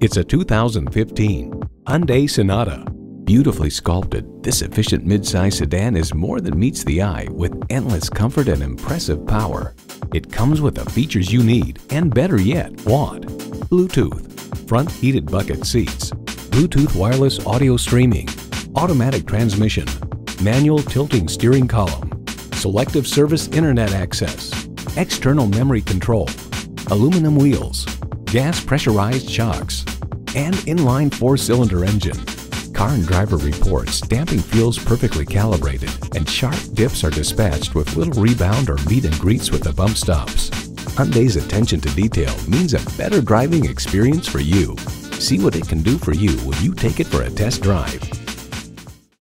It's a 2015 Hyundai Sonata. Beautifully sculpted, this efficient midsize sedan is more than meets the eye with endless comfort and impressive power. It comes with the features you need and, better yet, want. Bluetooth, front heated bucket seats, Bluetooth wireless audio streaming, automatic transmission, manual tilting steering column, selective service internet access, external memory control, aluminum wheels, gas pressurized shocks, and inline four-cylinder engine. Car and Driver reports damping feels perfectly calibrated and sharp dips are dispatched with little rebound or meet and greets with the bump stops. Hyundai's attention to detail means a better driving experience for you. See what it can do for you when you take it for a test drive.